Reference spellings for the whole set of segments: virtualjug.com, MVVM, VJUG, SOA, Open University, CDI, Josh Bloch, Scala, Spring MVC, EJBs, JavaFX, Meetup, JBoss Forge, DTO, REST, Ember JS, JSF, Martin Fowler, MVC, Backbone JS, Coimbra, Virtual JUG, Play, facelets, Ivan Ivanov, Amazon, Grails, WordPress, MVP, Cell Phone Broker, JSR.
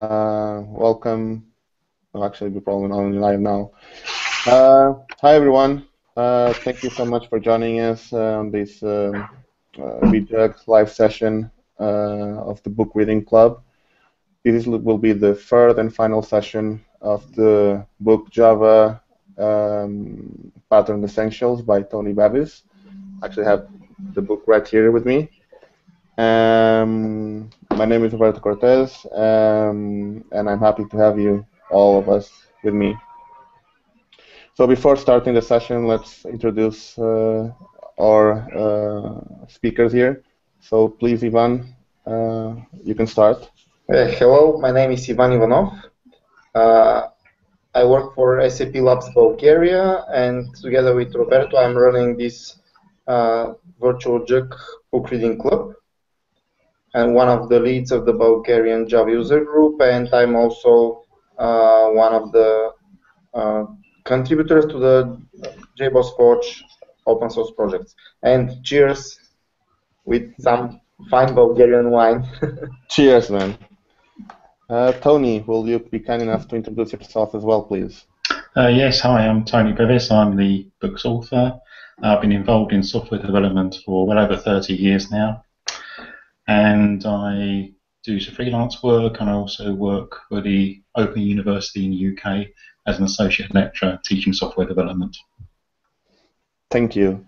Welcome. Well, actually, we're probably only live now. Hi, everyone. Thank you so much for joining us on this VJUG live session of the Book Reading Club. This will be the third and final session of the book Java Pattern Essentials by Tony Bevis. I actually have the book right here with me. My name is Roberto Cortez, and I'm happy to have you, all of us, with me. So before starting the session, let's introduce our speakers here. So please, Ivan, you can start. Hello, my name is Ivan Ivanov. I work for SAP Labs Bulgaria, and together with Roberto, I'm running this Virtual JUG book reading club. And one of the leads of the Bulgarian Java user group, and I'm also one of the contributors to the JBoss Forge open source projects. And cheers with some fine Bulgarian wine. Cheers, man. Tony, will you be kind enough to introduce yourself as well, please? Yes, hi, I'm Tony Bevis. I'm the book's author. I've been involved in software development for well over 30 years now. And I do some freelance work, and I also work for the Open University in the UK as an associate lecturer teaching software development. Thank you.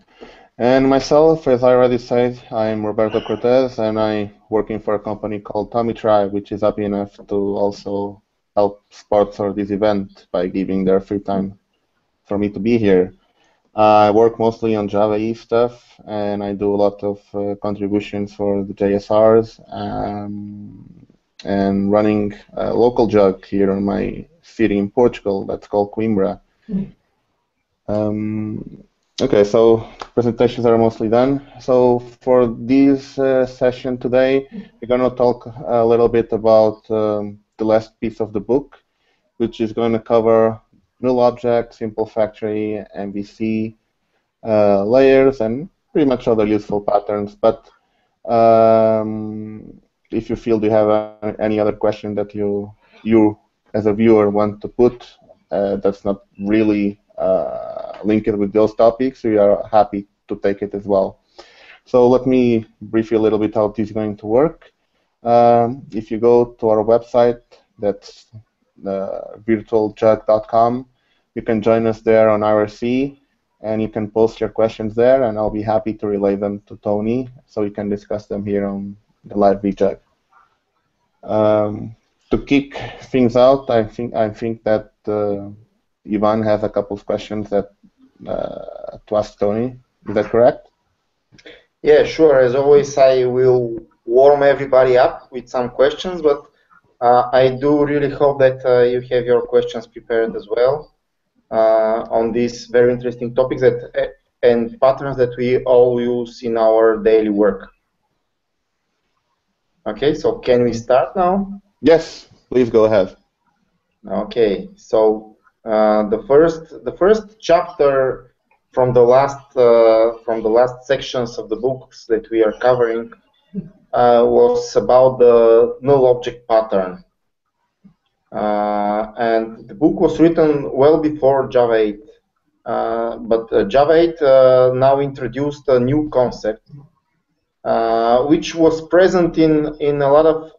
And myself, as I already said, I'm Roberto Cortez, and I'm working for a company called TommyTri, which is happy enough to also help sponsor this event by giving their free time for me to be here. I work mostly on Java E stuff, and I do a lot of contributions for the JSRs and running a local jug here in my city in Portugal that's called Coimbra. Okay, so presentations are mostly done. So for this session today, we're going to talk a little bit about the last piece of the book, which is going to cover null object, simple factory, MVC, layers, and pretty much other useful patterns. But if you feel you have any other question that you as a viewer want to put that's not really linked with those topics, we are happy to take it as well. So let me brief you a little bit how this is going to work. If you go to our website, that's virtualjug.com, you can join us there on IRC, and you can post your questions there, and I'll be happy to relay them to Tony so we can discuss them here on the live VJUG. To kick things out, I think that Ivan has a couple of questions that to ask Tony. Is that correct? Yeah, sure. As always, I will warm everybody up with some questions, but I do really hope that you have your questions prepared as well on these very interesting topics that, and patterns that we all use in our daily work. Okay, so can we start now? Yes, please go ahead. Okay, so the first chapter from the last sections of the books that we are covering was about the null object pattern. And the book was written well before Java 8. But Java 8 now introduced a new concept, which was present in a lot of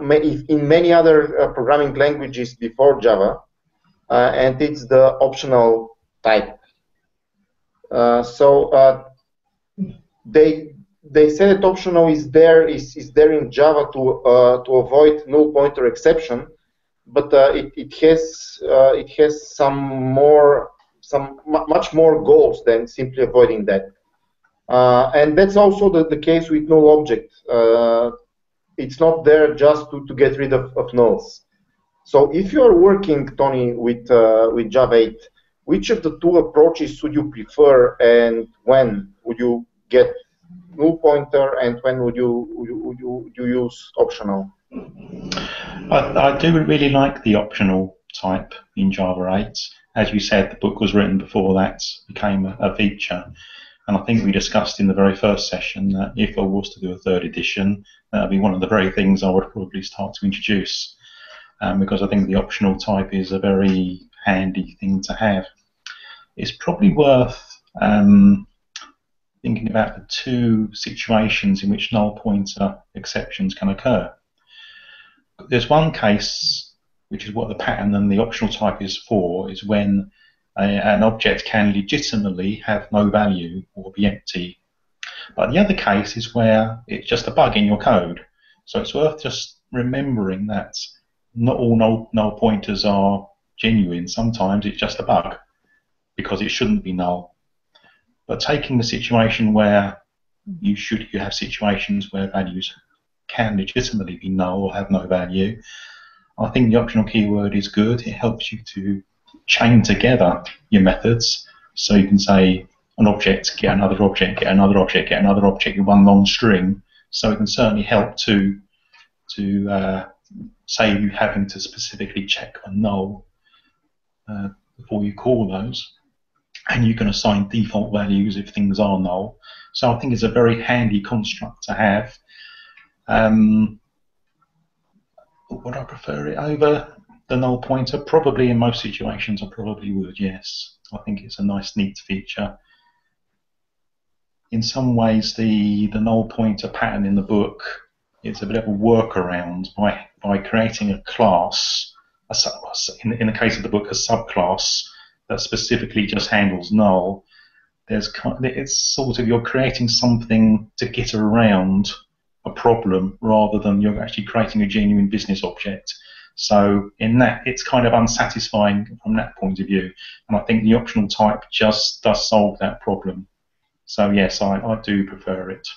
many other programming languages before Java, and it's the optional type. They said that optional is there in Java to avoid null pointer exception, but it has much more goals than simply avoiding that. And that's also the case with null object. It's not there just to get rid of nulls. So if you are working, Tony, with Java 8, which of the two approaches would you prefer, and when would you get null pointer, and when would you use optional? I do really like the optional type in Java 8. As you said, the book was written before that became a feature, and I think we discussed in the very first session that if I was to do a third edition, that would be one of the very things I would probably start to introduce. because I think the optional type is a very handy thing to have. It's probably worth thinking about the two situations in which null pointer exceptions can occur. There's one case, which is what the pattern and the optional type is for, is when an object can legitimately have no value or be empty. But the other case is where it's just a bug in your code. So it's worth just remembering that not all null pointers are genuine. Sometimes it's just a bug because it shouldn't be null. But taking the situation where you have situations where values can legitimately be null or have no value, I think the optional keyword is good. It helps you to chain together your methods, so you can say an object, get another object, get another object, get another object in one long string. So it can certainly help to save you having to specifically check a null before you call those. And you can assign default values if things are null. So I think it's a very handy construct to have. Would I prefer it over the null pointer? Probably in most situations I probably would, yes. I think it's a nice, neat feature. In some ways, the null pointer pattern in the book, it's a bit of a workaround by creating a class, in the case of the book, a subclass that specifically just handles null. It's sort of, you're creating something to get around a problem rather than you're actually creating a genuine business object. So in that, it's kind of unsatisfying from that point of view. And I think the optional type just does solve that problem. So yes, I do prefer it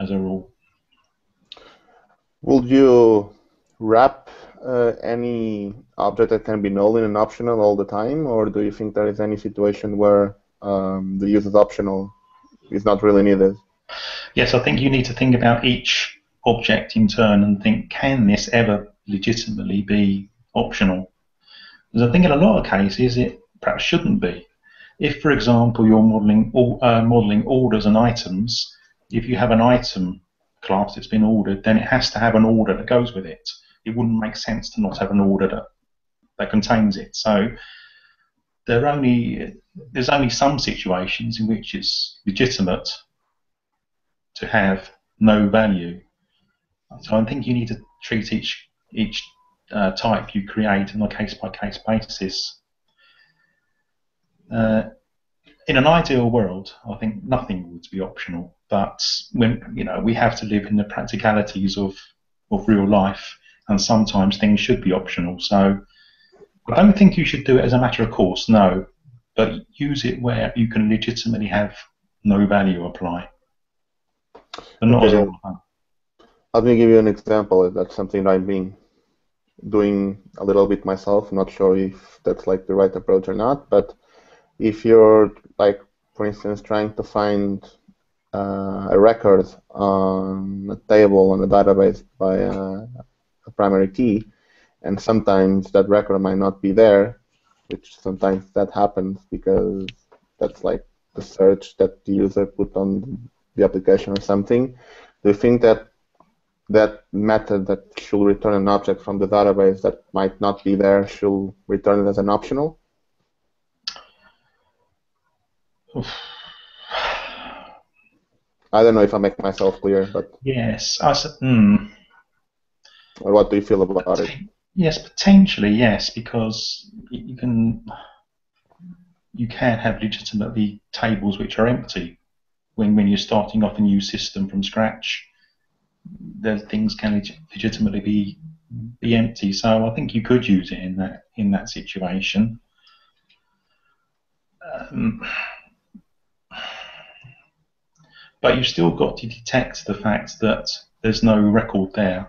as a rule. Will you wrap any object that can be null in an optional all the time, or do you think there is any situation where the user's optional is not really needed? Yes, I think you need to think about each object in turn and think, can this ever legitimately be optional? Because I think in a lot of cases it perhaps shouldn't be. If, for example, you're modeling orders and items, if you have an item class that's been ordered, then it has to have an order that goes with it. It wouldn't make sense to not have an order that contains it. So there's only some situations in which it's legitimate to have no value. So I think you need to treat each type you create on a case-by-case basis. In an ideal world, I think nothing would be optional. But we have to live in the practicalities of real life, and sometimes things should be optional. So I don't think you should do it as a matter of course, no. But use it where you can legitimately have no value apply. But not as all the time. Let me give you an example. That's something I've been doing a little bit myself. I'm not sure if that's like the right approach or not. But if you're, like, for instance, trying to find a record on a table on a database by a primary key, and sometimes that record might not be there, which sometimes that happens because that's like the search that the user put on the application or something. Do you think that that method that should return an object from the database that might not be there should return it as an optional? Oof. I don't know if I make myself clear, but yes, I said. Or what do you feel about it? Yes, potentially yes, because you can have legitimately tables which are empty. When you're starting off a new system from scratch, those things can legitimately be empty. So I think you could use it in that situation. But you've still got to detect the fact that there's no record there.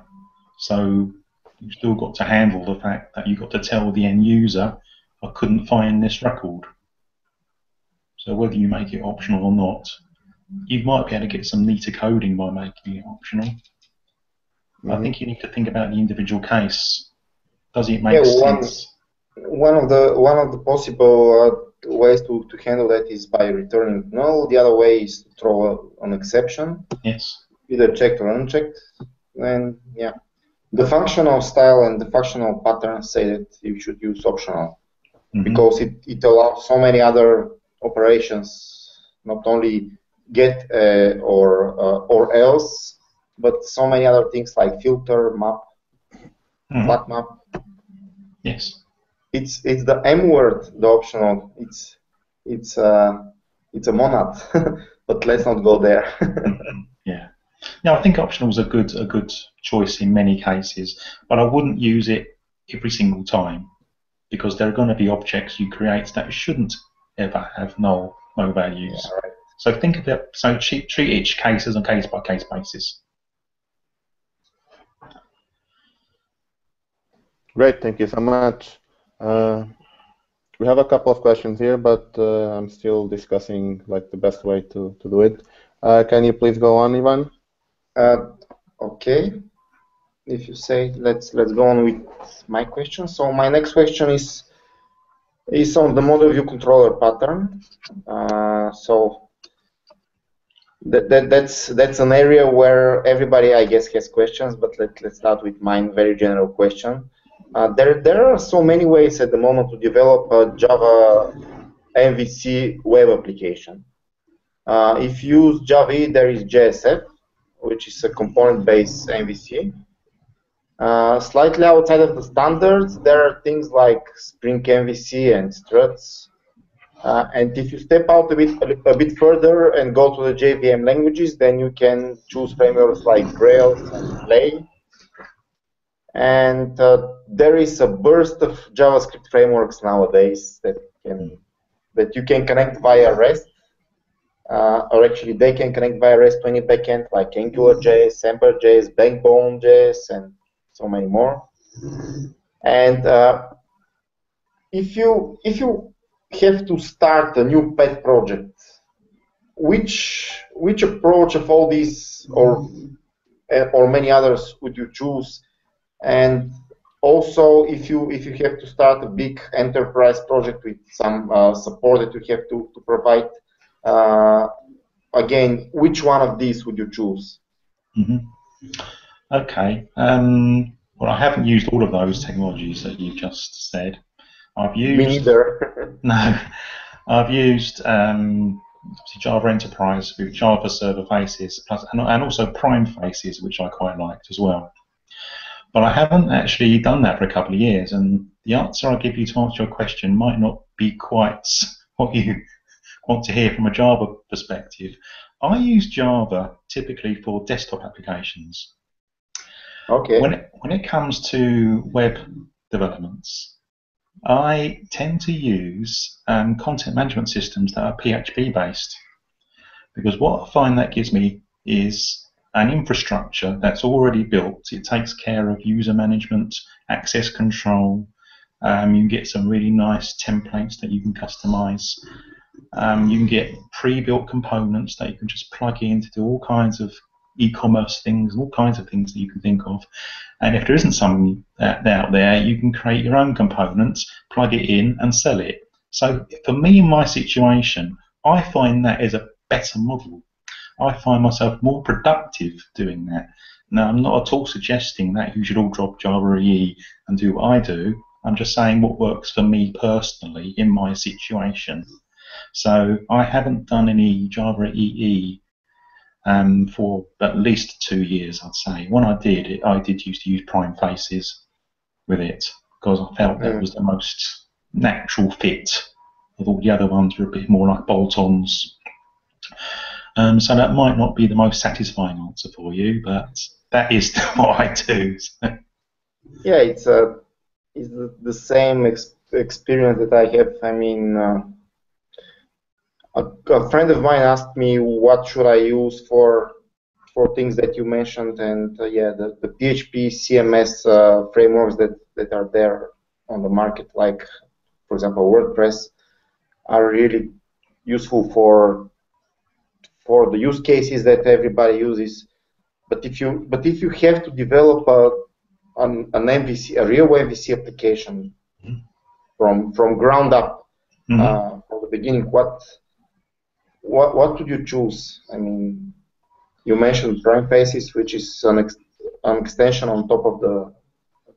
So you've still got to handle the fact that you've got to tell the end user, I couldn't find this record. So whether you make it optional or not, you might be able to get some neater coding by making it optional. Mm-hmm. I think you need to think about the individual case. Does it make sense? One of the possible ways to handle that is by returning null. The other way is to throw an exception. Yes. Either checked or unchecked. And yeah, The functional style and the functional pattern say that you should use optional, because it allows so many other operations, not only get or else, but so many other things like filter, map, flat map. Yes. It's the M word, the optional. It's a monad, but let's not go there. Yeah. Now I think optional is a good choice in many cases, but I wouldn't use it every single time, because there are going to be objects you create that shouldn't ever have no values. Yeah, right. So think of it. So treat each case as a case by case basis. Great, thank you so much. We have a couple of questions here, but I'm still discussing like the best way to do it. Can you please go on, Ivan? Okay. If you say, let's go on with my question. So my next question is on the model view controller pattern. So that's an area where everybody, I guess, has questions. But let's start with mine, very general question. There are so many ways at the moment to develop a Java MVC web application. If you use Java, there is JSF, which is a component-based MVC. Slightly outside of the standards, there are things like Spring MVC and Struts. And if you step out a bit further and go to the JVM languages, then you can choose frameworks like Grails and Play. And there is a burst of JavaScript frameworks nowadays that you can connect via REST. Or actually, they can connect via REST to any backend like AngularJS, Ember JS, Backbone JS, and so many more. And if you have to start a new pet project, which approach of all these or many others would you choose? And also, if you have to start a big enterprise project with some support that you have to provide. Again, which one of these would you choose? Okay. Well, I haven't used all of those technologies that you just said. I've used. Me neither. No, I've used Java Enterprise with Java Server Faces, and also Prime Faces, which I quite liked as well. But I haven't actually done that for a couple of years, and the answer I give you to answer your question might not be quite what you want to hear from a Java perspective. I use Java typically for desktop applications. Okay. When it comes to web developments, I tend to use content management systems that are PHP based, because what I find that gives me is an infrastructure that's already built. It takes care of user management, access control. You get some really nice templates that you can customize. You can get pre-built components that you can just plug in to do all kinds of e-commerce things and all kinds of things that you can think of. And if there isn't something out there, you can create your own components, plug it in, and sell it. So for me, in my situation, I find that is a better model. I find myself more productive doing that. Now, I'm not at all suggesting that you should all drop Java EE and do what I do. I'm just saying what works for me personally in my situation. So I haven't done any Java EE for at least 2 years, I'd say. When I did, I used to use Prime Faces with it, because I felt that was the most natural fit. Of all the other ones were a bit more like bolt-ons. So that might not be the most satisfying answer for you, but that is what I do. So. Yeah, it's the same experience that I have. I mean. A friend of mine asked me what should I use for things that you mentioned, and yeah, the PHP CMS frameworks that are there on the market, like for example WordPress, are really useful for the use cases that everybody uses. But if you have to develop an MVC, a real MVC application from ground up from the beginning, what would you choose? I mean, you mentioned Prime Faces, which is an ex an extension on top of the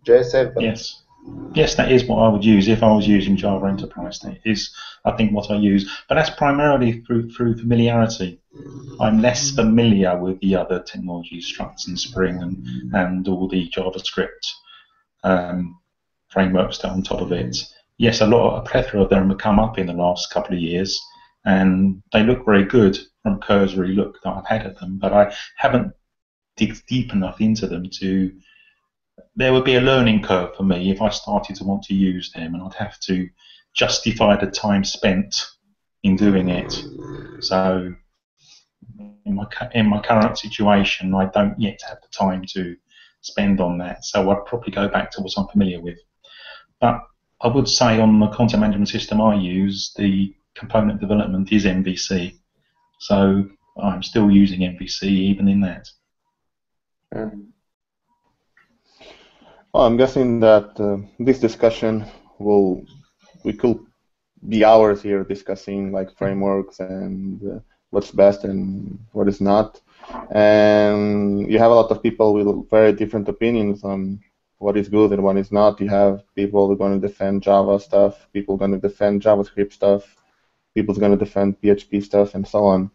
JSF. Yes. Yes, that is what I would use if I was using Java Enterprise. That is, I think, what I use. But that's primarily through familiarity. I'm less familiar with the other technologies, Struts and Spring and all the JavaScript frameworks that are on top of it. Yes, a plethora of them have come up in the last couple of years, and they look very good from cursory look that I've had at them, but I haven't digged deep enough into them to... There would be a learning curve for me if I started to want to use them, and I'd have to justify the time spent in doing it. So in my current situation, I don't yet have the time to spend on that, so I'd probably go back to what I'm familiar with. But I would say on the content management system I use, the component development is MVC, so I'm still using MVC even in that. Well, I'm guessing that this discussion we could be hours here discussing like frameworks and what's best and what is not, and you have a lot of people with very different opinions on what is good and what is not. You have people who are going to defend Java stuff, people going to defend JavaScript stuff, people going to defend PHP stuff, and so on.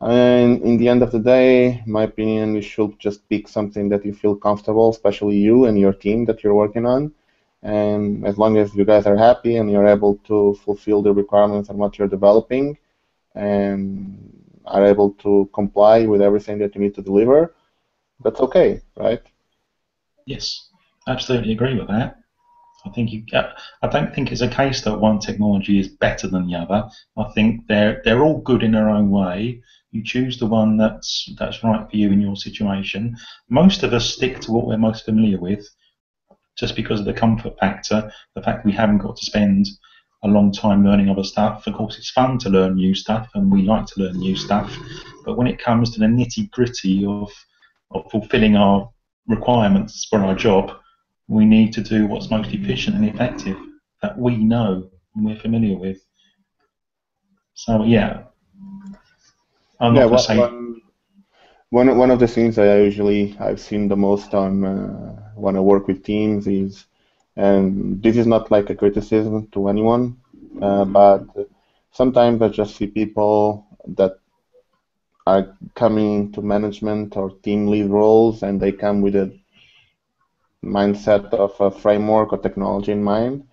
And in the end of the day, in my opinion, you should just pick something that you feel comfortable, especially you and your team that you're working on. And as long as you guys are happy and you're able to fulfill the requirements on what you're developing and are able to comply with everything that you need to deliver, that's okay, right? Yes, absolutely agree with that. I don't think it's a case that one technology is better than the other. I think they're all good in their own way. You choose the one that's right for you in your situation. Most of us stick to what we're most familiar with, just because of the comfort factor, the fact we haven't got to spend a long time learning other stuff. Of course, it's fun to learn new stuff, and we like to learn new stuff. But when it comes to the nitty-gritty of fulfilling our requirements for our job, we need to do what's most efficient and effective that we know and we're familiar with. So yeah, I'm not saying one of the things that I've seen the most on when I work with teams is, and this is not like a criticism to anyone, but sometimes I just see people that are coming to management or team lead roles, and they come with a mindset of a framework or technology in mind,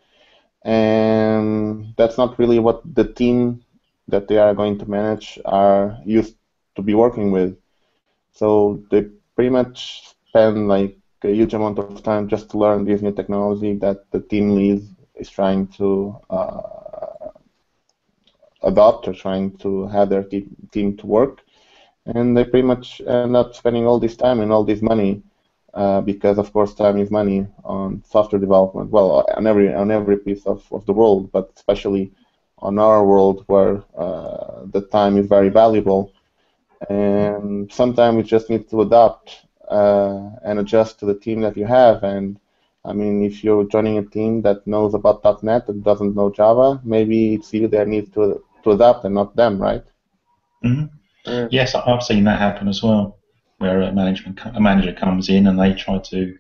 and that's not really what the team that they are going to manage are used to be working with. So they pretty much spend like a huge amount of time just to learn this new technology that the team lead is trying to adopt or trying to have their team to work, and they pretty much end up spending all this time and all this money. Because of course time is money on software development, well, on every piece of the world, but especially on our world where the time is very valuable, and sometimes we just need to adapt and adjust to the team that you have. And I mean, if you're joining a team that knows about .NET and doesn't know Java, maybe it's you that needs to adapt and not them, right? Mm-hmm. Yes, I've seen that happen as well, where a manager comes in and they try to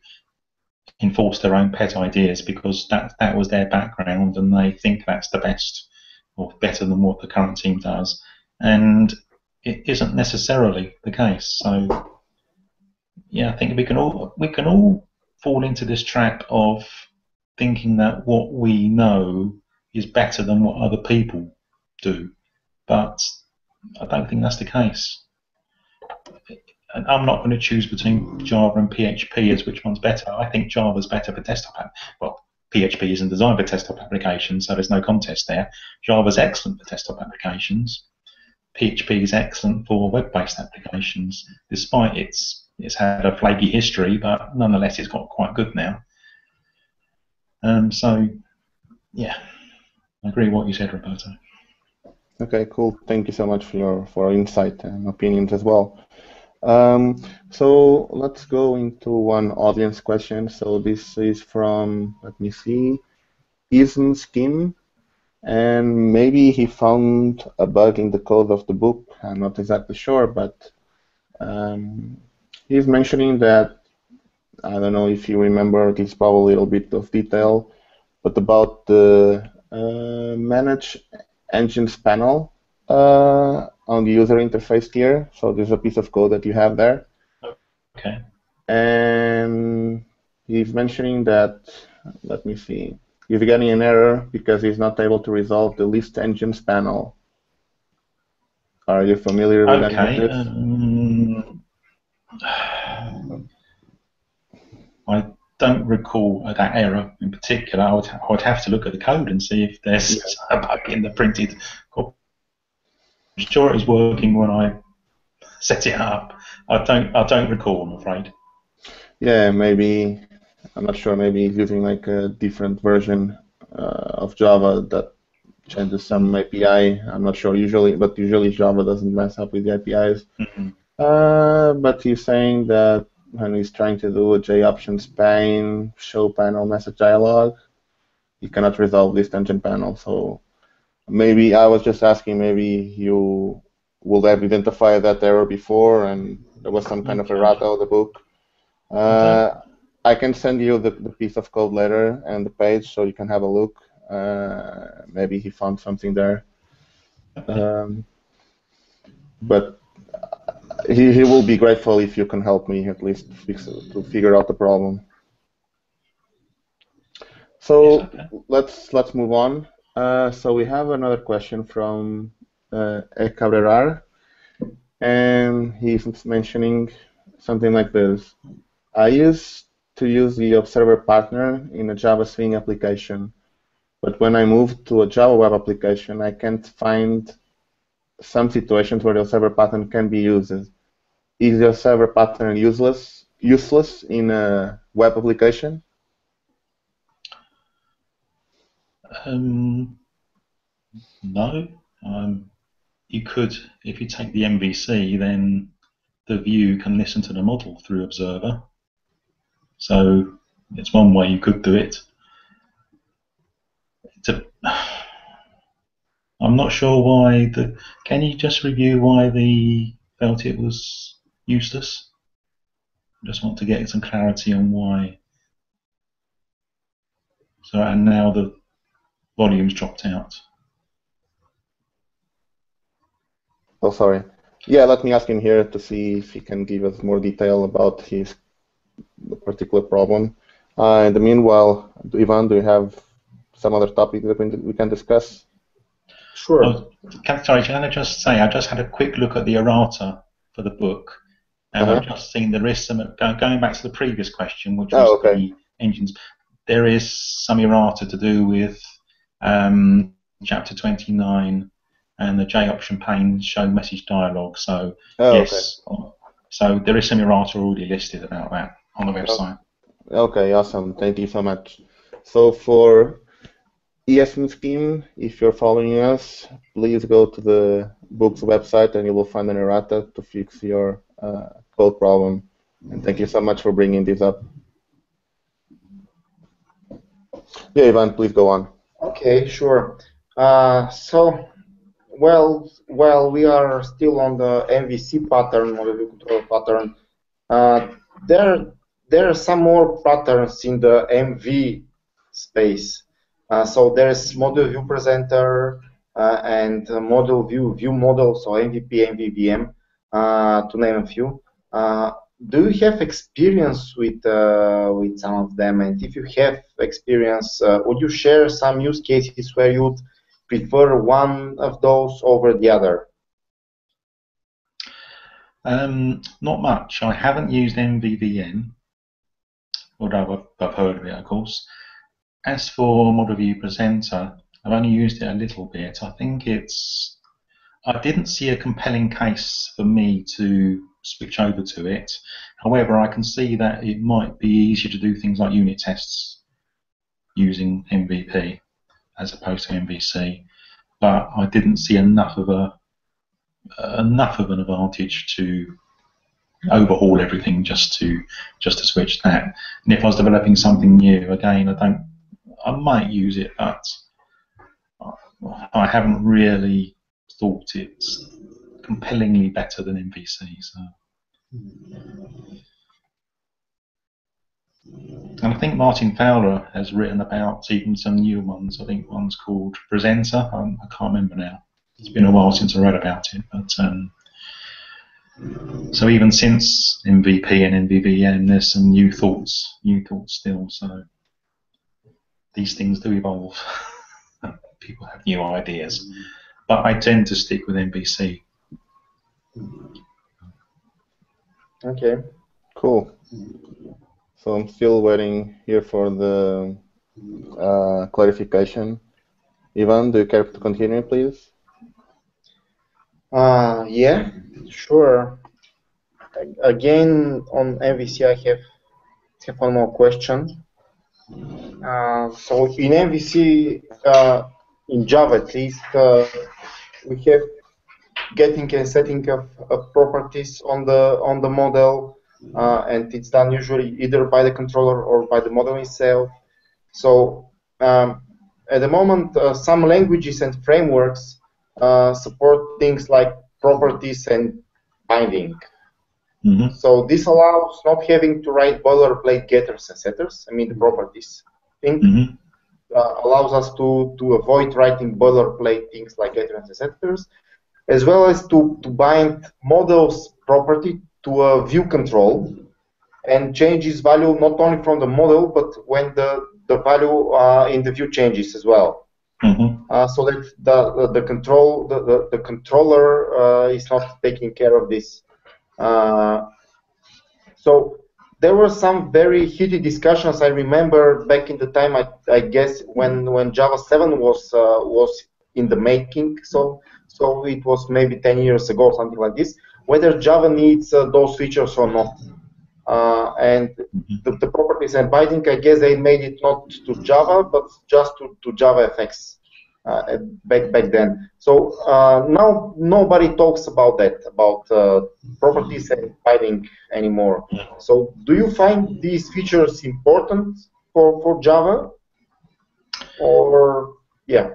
enforce their own pet ideas because that was their background and they think that's the best or better than what the current team does, and it isn't necessarily the case. So yeah, I think we can all fall into this trap of thinking that what we know is better than what other people do, but I don't think that's the case. And I'm not going to choose between Java and PHP as which one's better. I think Java's better for desktop app. Well, PHP isn't designed for desktop applications, so there's no contest there. Java's excellent for desktop applications. PHP is excellent for web-based applications, despite it's had a flaky history, but nonetheless it's got quite good now. So, yeah, I agree with what you said, Roberto. Okay, cool. Thank you so much for your insight and opinions as well. So let's go into one audience question. So this is from, let me see, Isn Skin, and maybe he found a bug in the code of the book. I'm not exactly sure, but he's mentioning that I don't know if you remember, at least probably a little bit of detail, but about the Manage Engines panel on the user interface tier. So there's a piece of code that you have there. Okay. And he's mentioning that, let me see, he's getting an error because he's not able to resolve the list engines panel. Are you familiar with this? I don't recall that error in particular. I would have to look at the code and see if there's a bug in the printed copy. I'm sure it was working when I set it up. I don't recall, I'm afraid. Yeah, maybe, I'm not sure, maybe using like a different version of Java that changes some API. I'm not sure usually, but usually Java doesn't mess up with the APIs. Mm-hmm. But he's saying that when he's trying to do a JOptions pane, show panel message dialog, he cannot resolve this engine panel. So maybe, I was just asking, maybe you would have identified that error before and there was some kind of errata of the book. I can send you the piece of code later and the page so you can have a look. Maybe he found something there. But he will be grateful if you can help me at least to figure out the problem. So let's move on. So we have another question from E. Cabrerar, and he's mentioning something like this. I used to use the Observer Partner in a Java Swing application, but when I moved to a Java web application, I can't find some situations where the Observer Pattern can be used. Is the Observer Pattern useless in a web application? No. You could, if you take the MVC, then the view can listen to the model through Observer. So it's one way you could do it. I'm not sure why the. Can you just review why they felt it was useless? I just want to get some clarity on why. So and now the volume's dropped out. Oh, sorry. Yeah, let me ask him here to see if he can give us more detail about his particular problem. In the meanwhile, Ivan, do you have some other topic that we can discuss? Sure. Oh, can I just say, I just had a quick look at the errata for the book, and I've just seen there is some, going back to the previous question, which was the engines, there is some errata to do with Chapter 29, and the J option pane show message dialog. So yes, so there is some errata already listed about that on the website. Okay, awesome. Thank you so much. So for ESM scheme, if you're following us, please go to the book's website and you will find an errata to fix your code problem. And thank you so much for bringing this up. Yeah, Ivan, please go on. Okay, sure. So. Well, we are still on the MVC pattern, or the control pattern. There are some more patterns in the MV space. So there's model view presenter and model view model, so MVP, MVVM, to name a few. Do you have experience with some of them? And if you have experience, would you share some use cases where you'd prefer one of those over the other? Not much. I haven't used MVVM, although I've heard of it, of course. As for Model View Presenter, I've only used it a little bit. I think it's. I didn't see a compelling case for me to switch over to it. However, I can see that it might be easier to do things like unit tests using MVP. As opposed to MVC, but I didn't see enough of an advantage to overhaul everything just to switch that. And if I was developing something new, again, I might use it, but I haven't really thought it's compellingly better than MVC. So. And I think Martin Fowler has written about even some new ones. I think one's called Presenter. I can't remember now. It's been a while since I read about it. But so even since MVP and MVVM, there's some new thoughts still. So these things do evolve. People have new ideas, but I tend to stick with MVC. Okay, cool. So I'm still waiting here for the clarification. Ivan, do you care to continue, please? Yeah, sure. Again, on MVC, I have one more question. So in MVC, in Java at least, we have getting and setting of properties on the model, and it's done usually either by the controller or by the model itself. So at the moment, some languages and frameworks support things like properties and binding. Mm-hmm. So this allows not having to write boilerplate getters and setters. I mean the properties thing. Mm-hmm. Allows us to avoid writing boilerplate things like getters and setters, as well as to bind models property to a view control and change its value not only from the model but when the value in the view changes as well. Mm-hmm. So that the controller is not taking care of this. So there were some very heated discussions. I remember back in the time, I guess when Java 7 was in the making. So it was maybe 10 years ago, something like this. Whether Java needs those features or not, and the properties and binding, I guess they made it not to Java but just to JavaFX back then. So now nobody talks about that, about properties and binding anymore. So do you find these features important for Java, or yeah?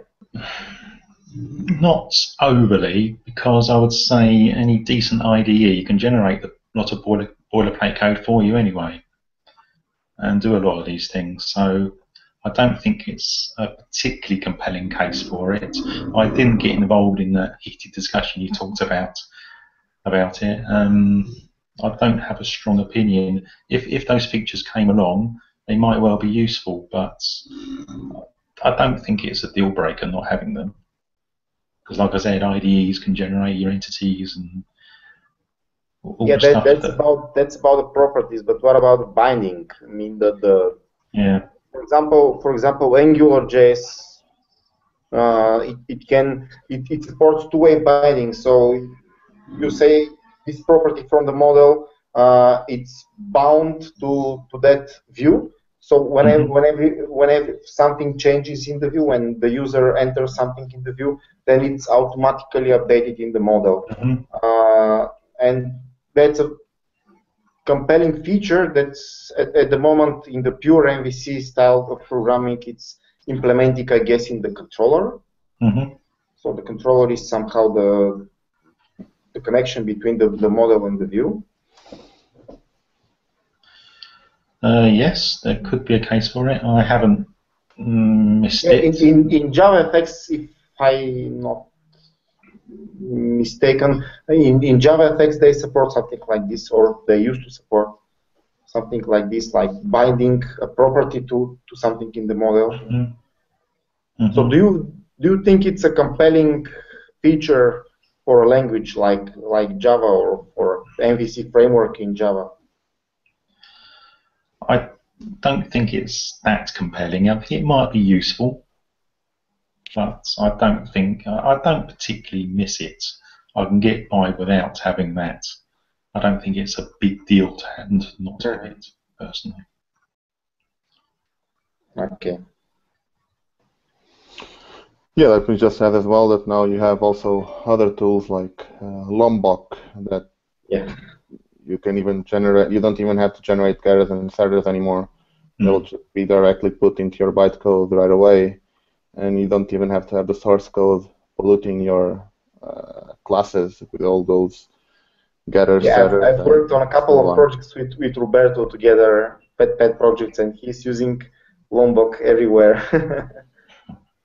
Not overly, because I would say any decent IDE can generate a lot of boilerplate code for you anyway, and do a lot of these things. So I don't think it's a particularly compelling case for it. I didn't get involved in that heated discussion you talked about it. I don't have a strong opinion. If those features came along, they might well be useful, but I don't think it's a deal breaker not having them. Because, like I said, IDEs can generate your entities and all the stuff. Yeah, that's about the properties. But what about the binding? I mean, for example, AngularJS, it supports two-way binding. So you say this property from the model, it's bound to that view. So whenever something changes in the view, when the user enters something in the view, then it's automatically updated in the model. Mm-hmm. And that's a compelling feature that's at the moment in the pure MVC style of programming. It's implemented, I guess, in the controller. Mm-hmm. So the controller is somehow the connection between the model and the view. Yes, there could be a case for it. I haven't missed it. In JavaFX, if I'm not mistaken, in JavaFX they support something like this, or they used to support something like this, like binding a property to something in the model. Mm-hmm. Mm-hmm. So do you think it's a compelling feature for a language like Java or MVC framework in Java? I don't think it's that compelling. I think it might be useful, but I don't particularly miss it. I can get by without having that. I don't think it's a big deal to have not to have it, personally. Okay. Yeah, let me just add as well that now you have also other tools like Lombok that. Yeah. You can even generate. You don't even have to generate getters and setters anymore. Mm-hmm. They'll just be directly put into your bytecode right away, and you don't even have to have the source code polluting your classes with all those getters. Yeah, setters, I've worked on a couple of projects with Roberto together pet projects, and he's using Lombok everywhere.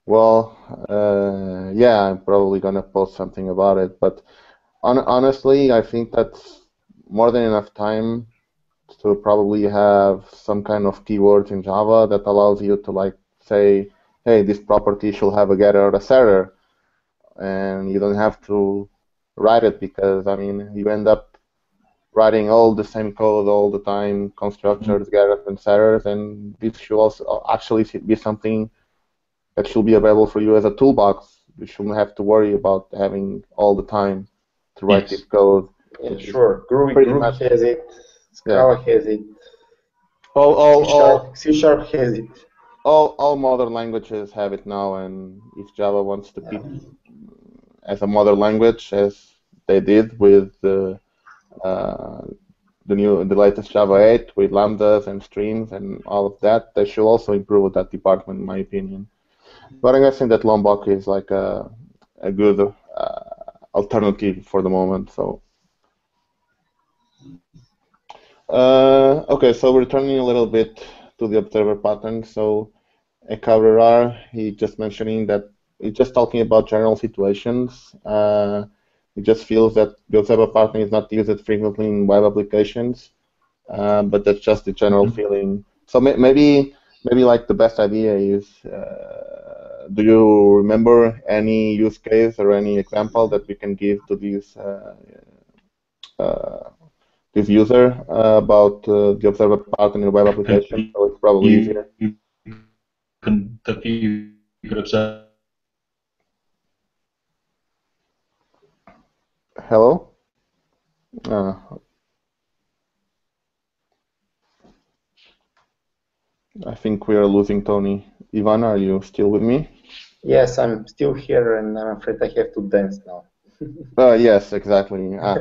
Well, yeah, I'm probably gonna post something about it, but honestly, I think that's more than enough time to probably have some kind of keywords in Java that allows you to, like, say, hey, this property should have a getter or a setter, and you don't have to write it, because, I mean, you end up writing all the same code all the time, constructors, getters, and setters, and this should also actually be something that should be available for you as a toolbox. You shouldn't have to worry about having all the time to write this code. Yeah, sure. Groovy has it. Scala has it. C# has it. All modern languages have it now, and if Java wants to keep as a modern language, as they did with the latest Java 8 with lambdas and streams and all of that, they should also improve that department, in my opinion. But I think that Lombok is like a good alternative for the moment. So okay, so returning a little bit to the observer pattern. So Cabrera, he just mentioning that he's just talking about general situations. It just feels that the observer pattern is not used frequently in web applications, but that's just the general feeling. So maybe like the best idea is, do you remember any use case or any example that we can give to this user about the observer pattern in web application? So it's probably easier. Hello? I think we are losing Tony. Ivan, are you still with me? Yes, I'm still here, and I'm afraid I have to dance now. Yes, exactly. I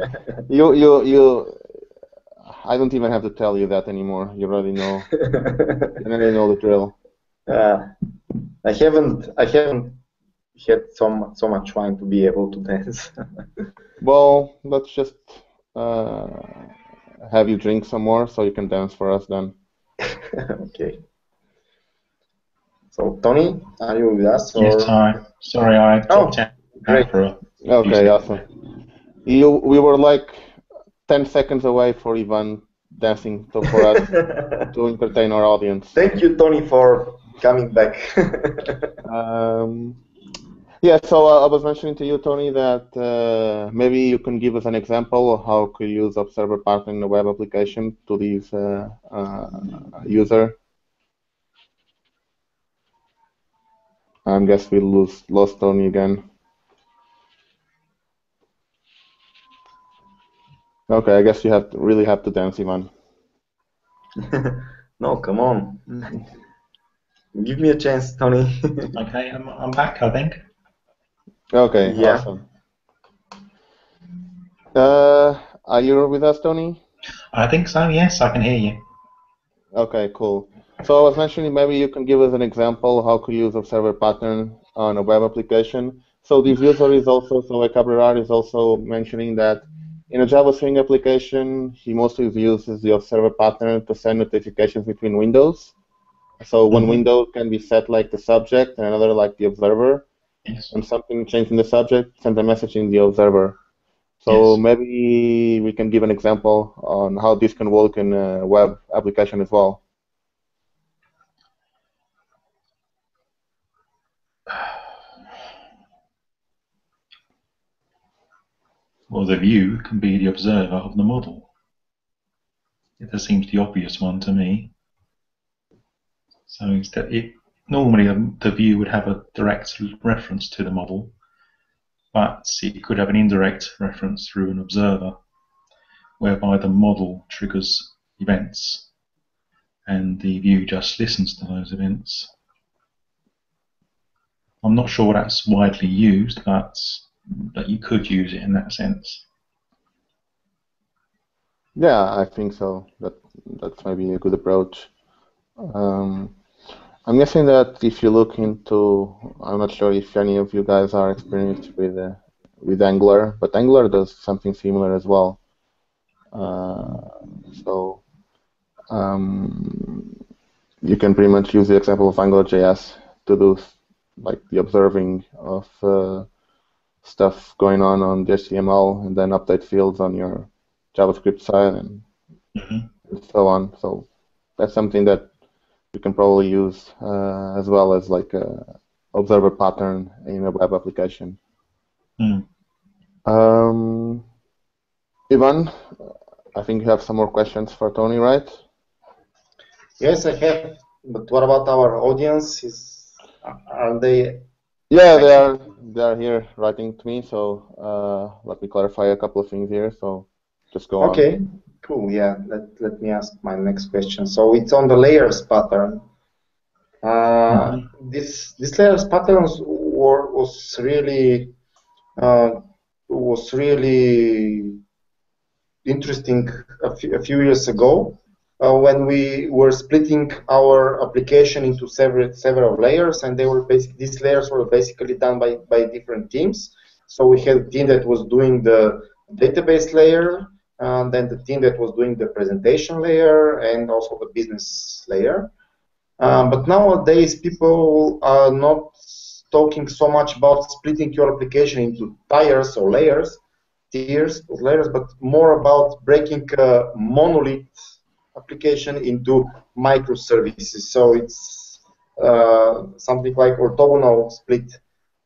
don't even have to tell you that anymore. You already know. You already know the drill. I haven't had so much fun to be able to dance. Well, let's just have you drink some more so you can dance for us then. Okay. So Tony, are you with us? Or? Yes, sorry, I dropped out. Great. Okay, awesome. We were like 10 seconds away for Ivan dancing for us to entertain our audience. Thank you, Tony, for coming back. Yeah, so I was mentioning to you, Tony, that maybe you can give us an example of how could you use observer pattern in a web application to this user. I guess we lost Tony again. Okay, I guess you really have to dance, Ivan. No, come on. Give me a chance, Tony. Okay, I'm back, I think. Okay, yeah. Awesome. Are you with us, Tony? I think so, yes, I can hear you. Okay, cool. So I was mentioning maybe you can give us an example how could you use observer pattern on a web application. So this user is also, so Cabrera is also mentioning that in a Java Spring application, he mostly uses the observer pattern to send notifications between windows. So one window can be set like the subject and another like the observer. Yes. When something changed in the subject, send a message in the observer. So maybe we can give an example on how this can work in a web application as well. Well, the view can be the observer of the model. That seems the obvious one to me. So instead, normally the view would have a direct reference to the model, but it could have an indirect reference through an observer, whereby the model triggers events, and the view just listens to those events. I'm not sure that's widely used, but you could use it in that sense. Yeah, I think so. That's maybe a good approach. I'm guessing that if you look into, I'm not sure if any of you guys are experienced with Angular, but Angular does something similar as well. So You can pretty much use the example of AngularJS to do like the observing of stuff going on the HTML, and then update fields on your JavaScript side, and, and so on. So that's something that you can probably use as well as like a observer pattern in a web application. Ivan, I think you have some more questions for Tony, right? Yes, I have. But what about our audience? Are they? Yeah, they are here writing to me. So let me clarify a couple of things here. So just go on. Okay, cool. Yeah, let me ask my next question. So it's on the layers pattern. This layers patterns was really interesting a few years ago. When we were splitting our application into several layers, and they were these layers were basically done by different teams. So we had a team that was doing the database layer, and then the team that was doing the presentation layer, and also the business layer. But nowadays, people are not talking so much about splitting your application into tiers or layers, but more about breaking a monolith application into microservices. So it's something like orthogonal split,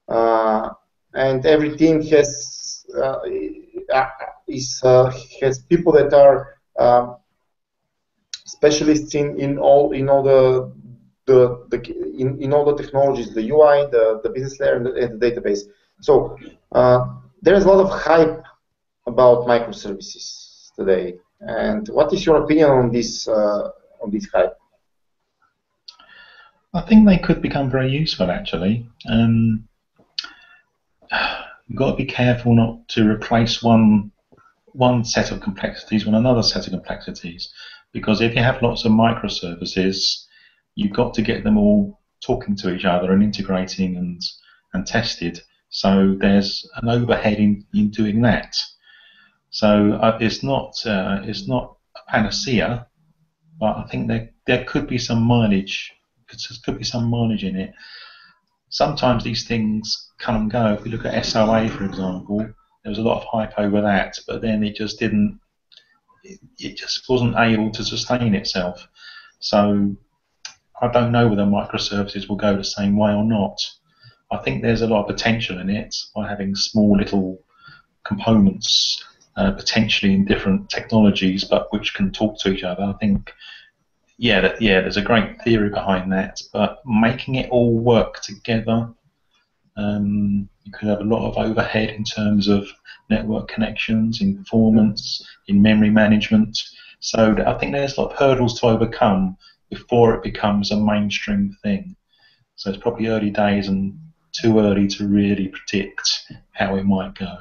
and every team has people that are specialists in all the technologies, the UI, the business layer, and the database. So there is a lot of hype about microservices today. And what is your opinion on this hype? I think they could become very useful, actually. You've got to be careful not to replace one set of complexities with another set of complexities, because if you have lots of microservices, you've got to get them all talking to each other and integrating and tested. So there's an overhead in doing that. So it's not a panacea, but I think there could be some mileage. In it. Sometimes these things come and go. If we look at SOA, for example, there was a lot of hype over that, but then it just didn't. It just wasn't able to sustain itself. So I don't know whether microservices will go the same way or not. I think there's a lot of potential in it by having small little components. Potentially in different technologies, but which can talk to each other. I think, yeah, there's a great theory behind that, but making it all work together, you could have a lot of overhead in terms of network connections, in performance, in memory management. So I think there's a lot of hurdles to overcome before it becomes a mainstream thing. So it's probably early days and too early to really predict how it might go.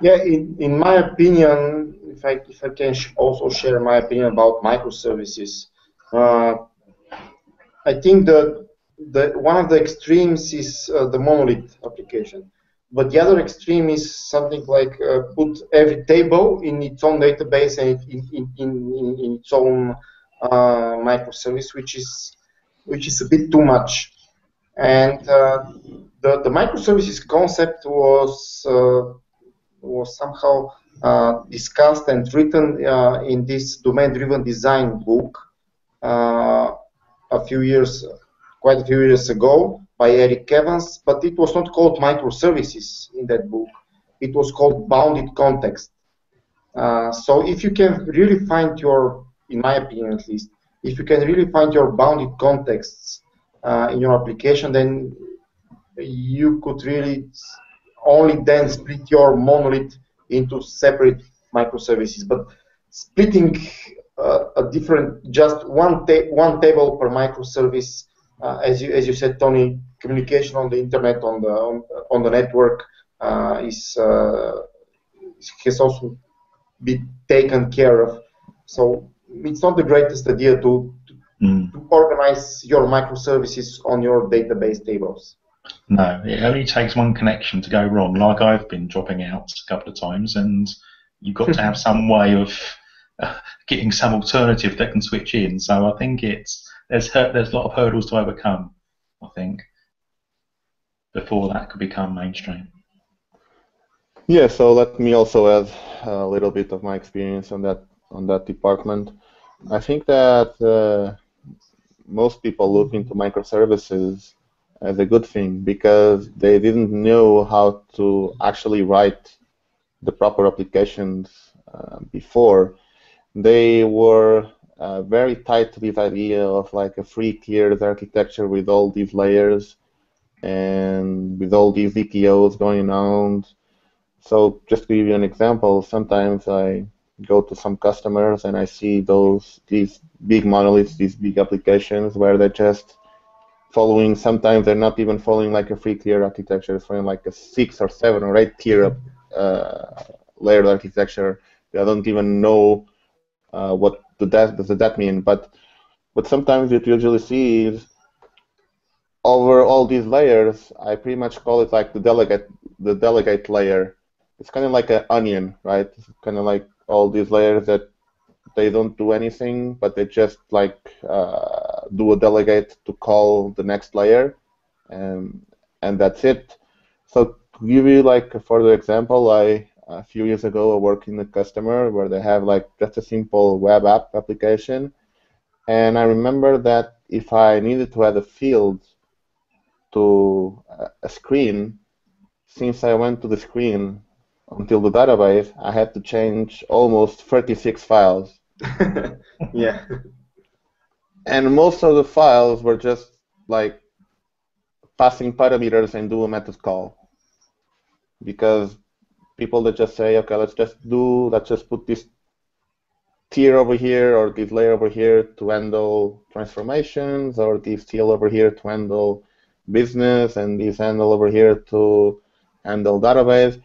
Yeah, in my opinion, if I can also share my opinion about microservices, I think the one of the extremes is the monolith application, but the other extreme is something like put every table in its own database and in its own microservice, which is a bit too much. And the microservices concept was somehow discussed and written in this domain-driven design book quite a few years ago by Eric Evans, but it was not called microservices in that book. It was called bounded context. So if you can really find your, in my opinion at least, if you can really find your bounded contexts in your application, then you could really only then split your monolith into separate microservices. But splitting just one table per microservice, as you said, Tony, communication on the internet, on the network, has also been taken care of. So it's not the greatest idea to organize your microservices on your database tables. No, it only takes one connection to go wrong, like I've been dropping out a couple of times, and you've got to have some way of getting some alternative that can switch in. So I think it's there's a lot of hurdles to overcome, I think, before that could become mainstream. Yeah, so let me also add a little bit of my experience on that department. I think that most people look into microservices as a good thing because they didn't know how to actually write the proper applications before. They were very tied to this idea of like a free tiered architecture with all these layers and with all these ETOs going around. So just to give you an example, sometimes I go to some customers and I see these big monoliths, these big applications where they're just following, sometimes they're not even following like a free tier architecture, it's following like a 6 or 7 or 8 tier layered architecture. I don't even know what does that mean, but what sometimes you usually see is over all these layers, I pretty much call it like the delegate layer. It's kind of like an onion, right? It's kind of like all these layers that they don't do anything, but they just like do a delegate to call the next layer, and that's it. So to give you like a further example, a few years ago I worked in a customer where they have like just a simple web app application, and I remember that if I needed to add a field to a screen, since I went to the screen until the database, I had to change almost 36 files. Yeah. And most of the files were just like passing parameters and do a method call, because people that just say, okay, let's just put this tier over here or this layer over here to handle transformations, or this tier over here to handle business, and this handle over here to handle database.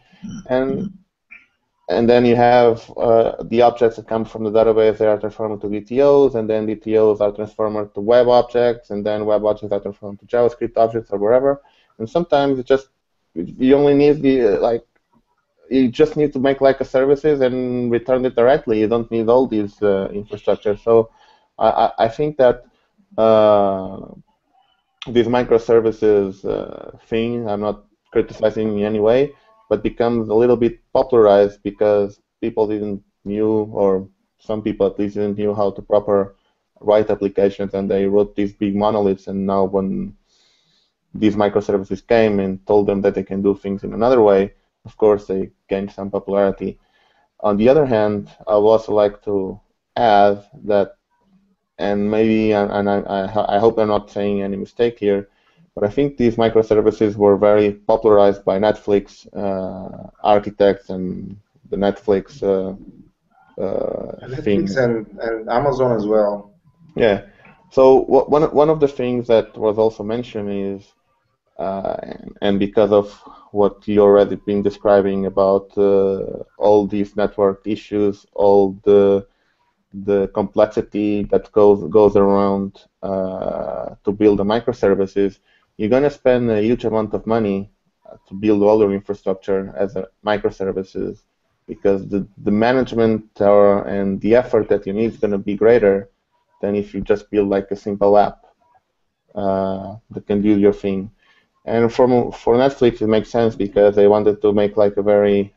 And then you have the objects that come from the database, they are transformed to DTOs, and then DTOs are transformed to web objects, and then web objects are transformed to JavaScript objects or wherever. And sometimes it just, you only need the, like, you just need to make like a services and return it directly. You don't need all these infrastructure. So I think that this microservices thing, I'm not criticizing in any way, but becomes a little bit popularized because people didn't knew, or some people at least didn't knew how to proper write applications, and they wrote these big monoliths, and now when these microservices came and told them that they can do things in another way, of course they gained some popularity. On the other hand, I would also like to add that, and maybe, and I hope I'm not saying any mistake here, but I think these microservices were very popularized by Netflix architects and the Netflix thing. Netflix and Amazon as well. Yeah. So one of the things that was also mentioned is, and because of what you already been describing about all these network issues, all the complexity that goes around to build the microservices, you're going to spend a huge amount of money to build all your infrastructure as a microservices, because the management and the effort that you need is going to be greater than if you just build like a simple app that can do your thing. And for Netflix, it makes sense because they wanted to make like a very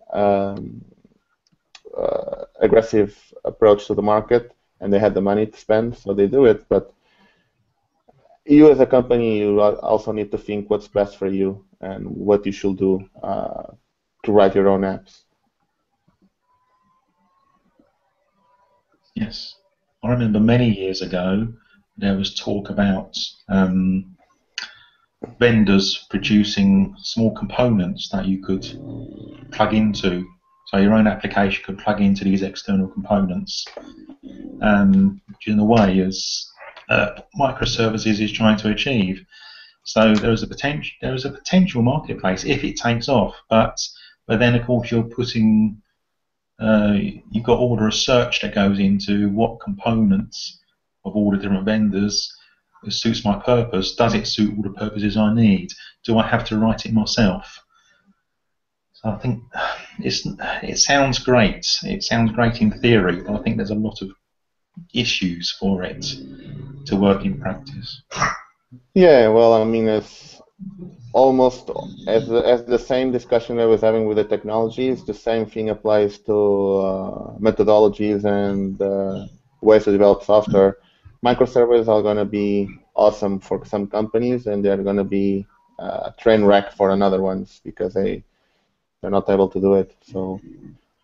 aggressive approach to the market, and they had the money to spend, so they do it. But you as a company, you also need to think what's best for you and what you should do to write your own apps. Yes. I remember many years ago there was talk about vendors producing small components that you could plug into. So your own application could plug into these external components, which in a way is microservices is trying to achieve. So there is a potential marketplace if it takes off, but then of course you're putting you've got all the research that goes into what components of all the different vendors suits my purpose. Does it suit all the purposes I need? Do I have to write it myself? So I think it sounds great. It sounds great in theory, but I think there's a lot of issues for it to work in practice. Yeah, well, I mean, it's almost as the same discussion I was having with the technologies, the same thing applies to methodologies and ways to develop software. Microservices are going to be awesome for some companies, and they're going to be a train wreck for another ones because they're not able to do it. So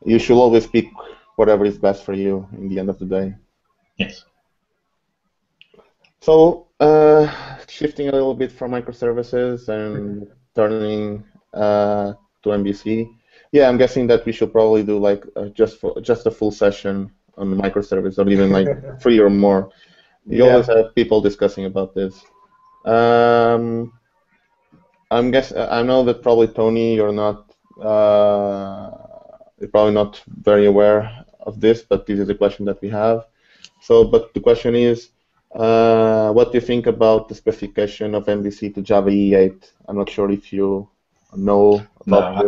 you should always pick whatever is best for you in the end of the day. Yes. So shifting a little bit from microservices and turning to MVC. Yeah, I'm guessing that we should probably do like just a full session on the microservice, or even like 3 or more. You always have people discussing about this. I know that probably Tony, you're probably not very aware of this, but this is a question that we have. So, but the question is, what do you think about the specification of MVC to Java E8? I'm not sure if you know about I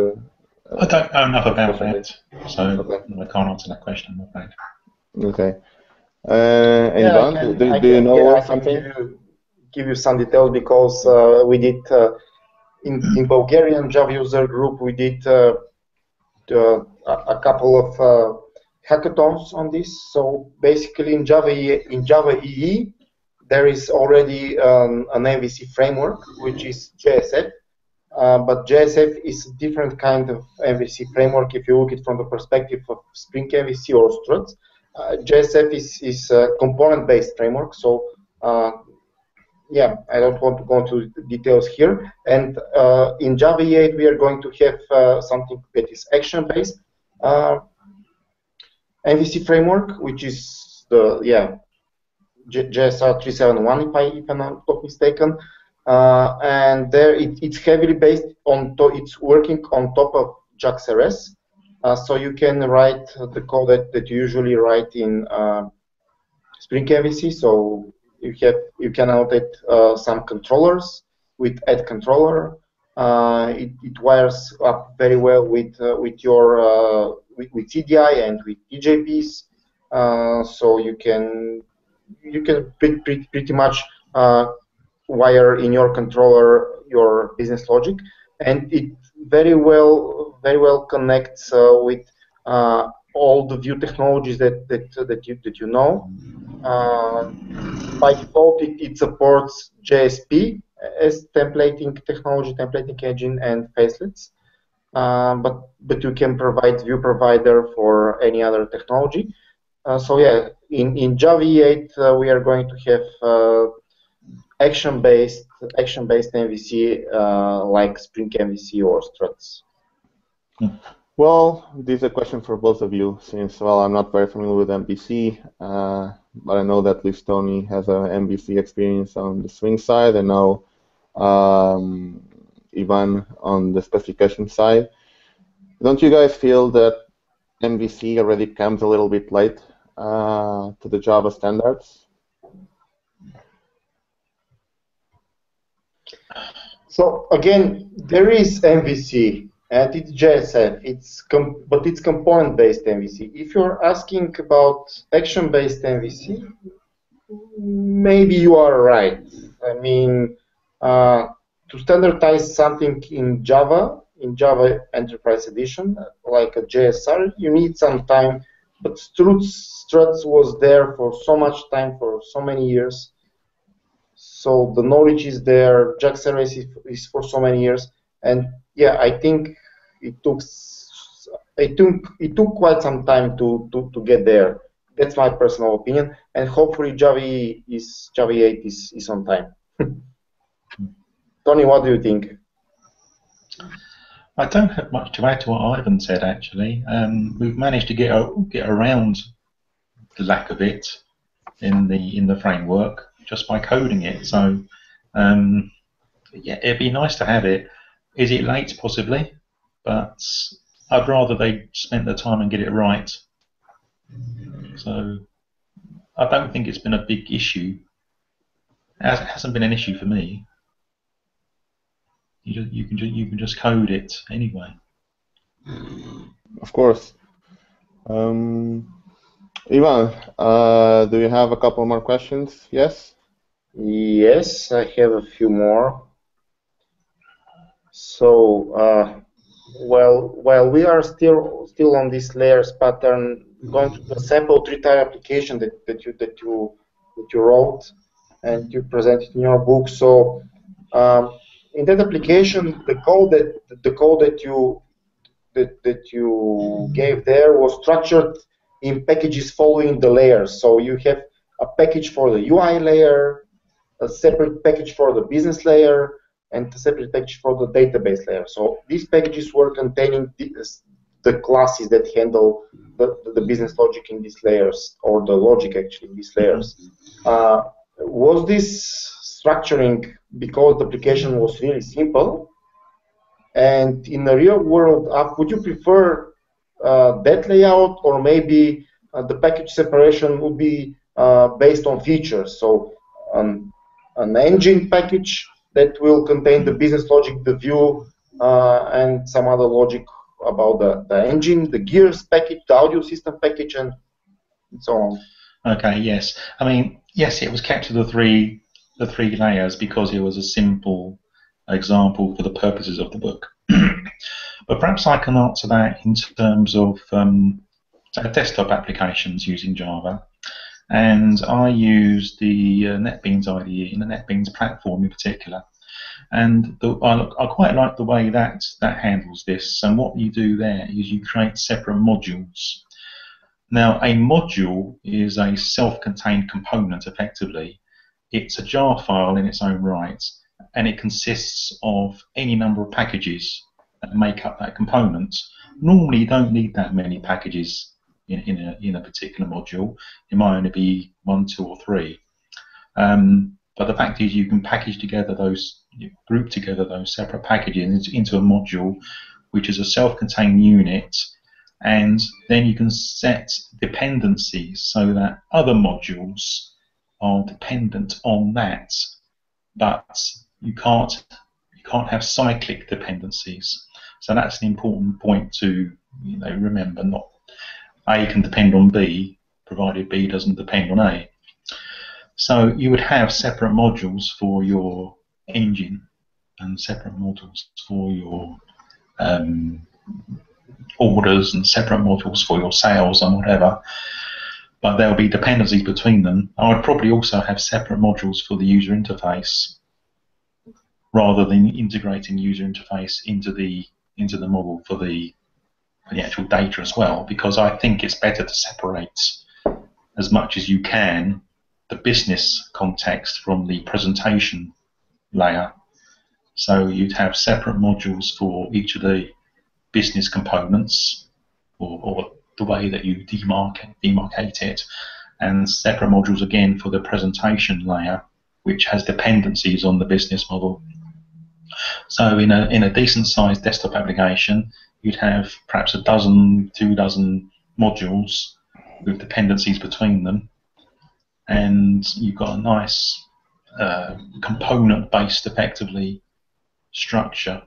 don't know enough about that, so I can't answer that question, I'm afraid. Okay. Ivan, do you know something? Give you some details, because we did in Bulgarian Java user group, we did a couple of hackathons on this. So basically, in Java EE, there is already an MVC framework, which is JSF. But JSF is a different kind of MVC framework if you look at it from the perspective of Spring MVC or Struts. JSF is a component-based framework, so yeah, I don't want to go into details here. And in Java 8, we are going to have something that is action-based MVC framework, which is the JSR 371, if I'm not mistaken. And there it's heavily based on, it's working on top of JSRs, so you can write the code that you usually write in Spring MVC. So you can annotate some controllers with add controller. It wires up very well with CDI and with EJBs, so you can pretty much wire in your controller your business logic, and it very well connects with all the view technologies that you know. By default, it supports JSP as templating technology, templating engine, and facelets. But you can provide view provider for any other technology. So yeah, in Java 8 we are going to have action-based MVC like Spring MVC or Struts. Well, this is a question for both of you, since I'm not very familiar with MVC, but I know that at least Tony has an MVC experience on the swing side, and now Ivan on the specification side. Don't you guys feel that MVC already comes a little bit late to the Java standards? So again, there is MVC, and it's JSF, but it's component-based MVC. If you're asking about action-based MVC, maybe you are right. I mean, to standardize something in Java Enterprise Edition, like a JSR, you need some time, but Struts was there for so much time, for so many years. So the knowledge is there, JSRs is for so many years, and yeah, I think it took quite some time to get there. That's my personal opinion, and hopefully Java 8 is on time. Tony, what do you think? I don't have much to add to what Ivan said, actually. We've managed to get around the lack of it in the framework, just by coding it. So yeah, it'd be nice to have it. Is it late? Possibly, but I'd rather they spent their time and get it right. So I don't think it's been a big issue. It hasn't been an issue for me. You can just code it anyway. Of course. Ivan, do you have a couple more questions? Yes? Yes, I have a few more. So, well, while we are still on this layers pattern, going to the sample 3-tier application that you wrote and you presented in your book. So, in that application, the code that you gave there was structured in packages following the layers. So you have a package for the UI layer, a separate package for the business layer, and a separate package for the database layer. So these packages were containing the classes that handle the business logic in these layers, or the logic actually in these layers. Was this structuring because the application was really simple? And in the real world app, would you prefer that layout, or maybe the package separation would be based on features? So an engine package that will contain the business logic, the view, and some other logic about the engine, the gears package, the audio system package, and so on. Okay, yes. I mean, yes, it was kept to the three layers because it was a simple example for the purposes of the book. But perhaps I can answer that in terms of desktop applications using Java. And I use the NetBeans IDE and the NetBeans platform in particular. And I quite like the way that handles this. And what you do there is you create separate modules. Now, a module is a self-contained component, effectively. It's a jar file in its own right, and it consists of any number of packages that make up that component. Normally, you don't need that many packages in a particular module. It might only be 1, 2, or 3. But the fact is, you can package together those, group together those separate packages into a module, which is a self-contained unit, and then you can set dependencies so that other modules are dependent on that, but you can't have cyclic dependencies. So that's an important point to remember. Not A can depend on B, provided B doesn't depend on A. So you would have separate modules for your engine and separate modules for your orders and separate modules for your sales and whatever. But there will be dependencies between them. I would probably also have separate modules for the user interface rather than integrating user interface into the model for the actual data as well, because I think it's better to separate as much as you can the business context from the presentation layer. So you'd have separate modules for each of the business components, or the way that you demarcate it, and separate modules again for the presentation layer, which has dependencies on the business model. So in a decent sized desktop application, you'd have perhaps a dozen, 2 dozen modules with dependencies between them, and you've got a nice component-based, effectively, structure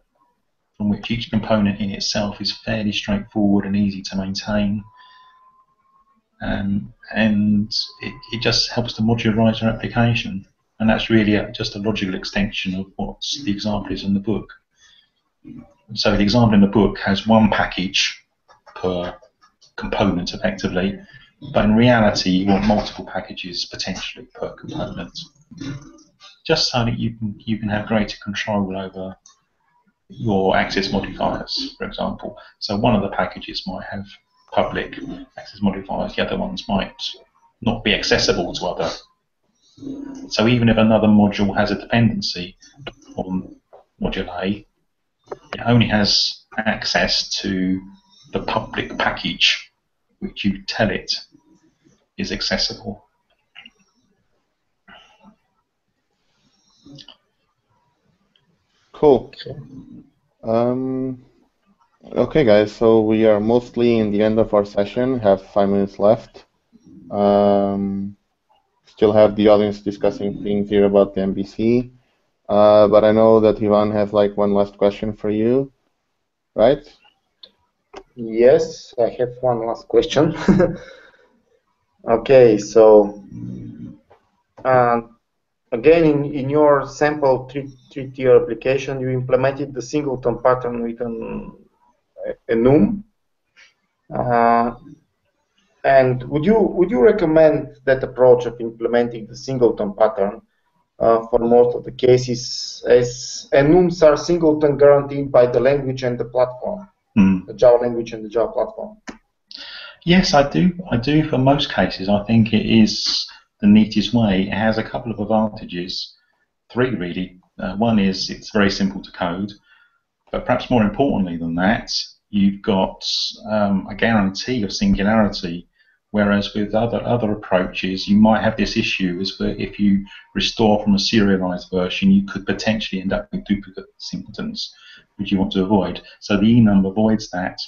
from which each component in itself is fairly straightforward and easy to maintain, and it just helps to modularize your application, and that's really just a logical extension of what the example is in the book. So the example in the book has 1 package per component, effectively, but in reality you want multiple packages potentially per component, just so that you can have greater control over your access modifiers, for example. So one of the packages might have public access modifiers, the other ones might not be accessible to other. So even if another module has a dependency on module A, it only has access to the public package, which you tell it is accessible. Cool. Okay, guys, so we are mostly in the end of our session, have 5 minutes left. Still have the audience discussing things here about the MVC. But I know that Ivan has like 1 last question for you, right? Yes, I have one last question. Okay, so again, in your sample three-tier application, you implemented the singleton pattern with a enum. And would you recommend that approach of implementing the singleton pattern for most of the cases, as enums are singleton guaranteed by the language and the platform, the Java language and the Java platform? Yes, I do. I do for most cases. I think it is the neatest way. It has a couple of advantages, three really. One is it's very simple to code, but perhaps more importantly than that, you've got a guarantee of singularity, whereas with other approaches you might have this issue is that if you restore from a serialized version, you could potentially end up with duplicate singletons, which you want to avoid. So the enum avoids that.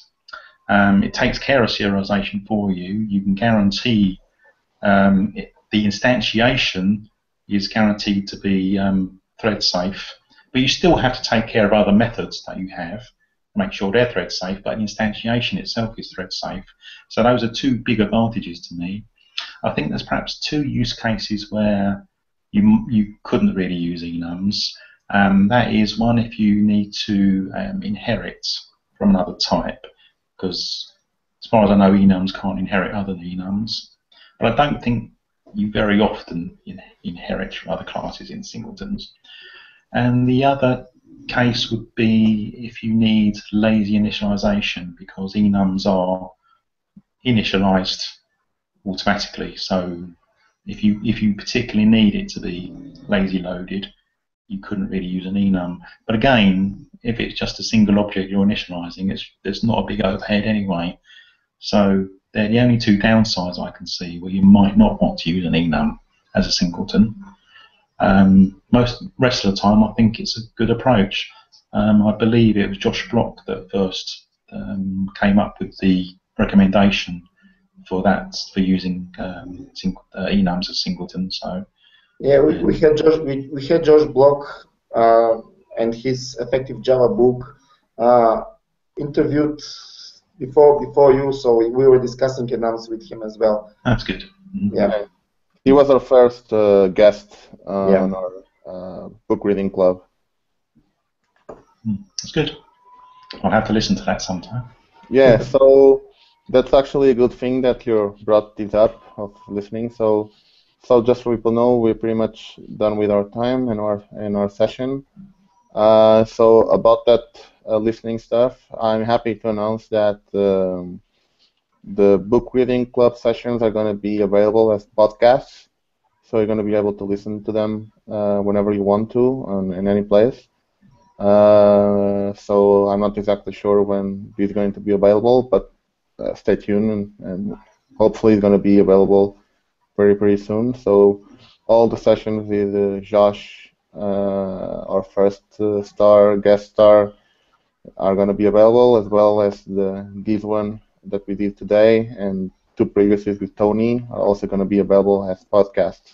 It takes care of serialization for you. You can guarantee the instantiation is guaranteed to be thread safe, but you still have to take care of other methods that you have, make sure they're thread safe, but the instantiation itself is thread safe. So those are two big advantages to me. I think there's perhaps two use cases where you couldn't really use enums. That is one if you need to inherit from another type, because as far as I know, enums can't inherit other enums. But I don't think you very often inherit from other classes in singletons. And the other case would be if you need lazy initialization, because enums are initialized automatically. So if you particularly need it to be lazy loaded, you couldn't really use an enum. But again, if it's just a single object you're initializing, there's not a big overhead anyway. So they're the only two downsides I can see where you might not want to use an enum as a singleton. Rest of the time, I think it's a good approach. I believe it was Josh Bloch that first came up with the recommendation for that, for using enums as singletons. So yeah, we had Josh Bloch and his Effective Java book interviewed before you, so we were discussing enums with him as well. That's good. Yeah. He was our first guest on our book reading club. That's good. I'll have to listen to that sometime. Yeah, so that's actually a good thing that you brought this up of listening. So just so people know, we're pretty much done with our time and our session. So about that listening stuff, I'm happy to announce that the book reading club sessions are going to be available as podcasts, so you're going to be able to listen to them whenever you want to, in any place. So I'm not exactly sure when these are going to be available, but stay tuned, and hopefully it's going to be available pretty soon. So all the sessions with Josh, our first guest star, are going to be available, as well as this one that we did today, and two previouses with Tony are also going to be available as podcasts.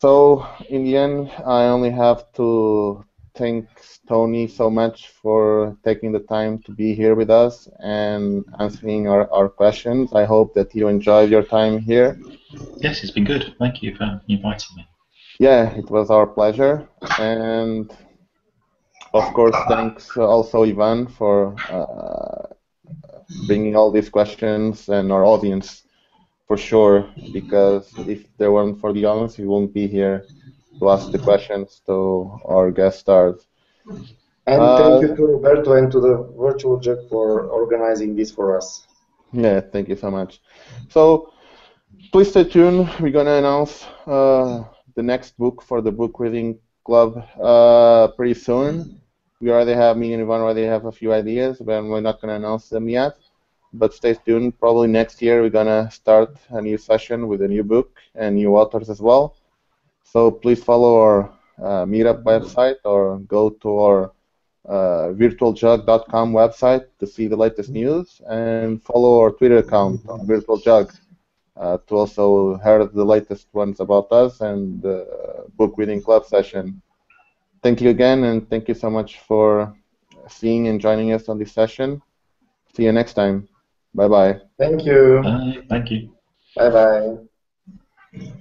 So in the end, I only have to thank Tony so much for taking the time to be here with us and answering our questions. I hope that you enjoyed your time here. Yes, it's been good. Thank you for inviting me. Yeah, it was our pleasure. And of course, thanks also Ivan for bringing all these questions, and our audience for sure, because if there weren't for the audience, we won't be here to ask the questions to our guest stars. And thank you to Roberto and to the Virtual JUG for organizing this for us. Yeah, thank you so much. So please stay tuned. We're going to announce the next book for the book reading club pretty soon. We already have, me and Ivan already have a few ideas, but we're not going to announce them yet. But stay tuned. Probably next year we're going to start a new session with a new book and new authors as well. So please follow our Meetup website, or go to our virtualjug.com website to see the latest news, and follow our Twitter account on virtualjug to also hear the latest ones about us and the book reading club session. Thank you again, and thank you so much for seeing and joining us on this session. See you next time. Bye-bye. Thank you. Bye. Thank you. Bye-bye.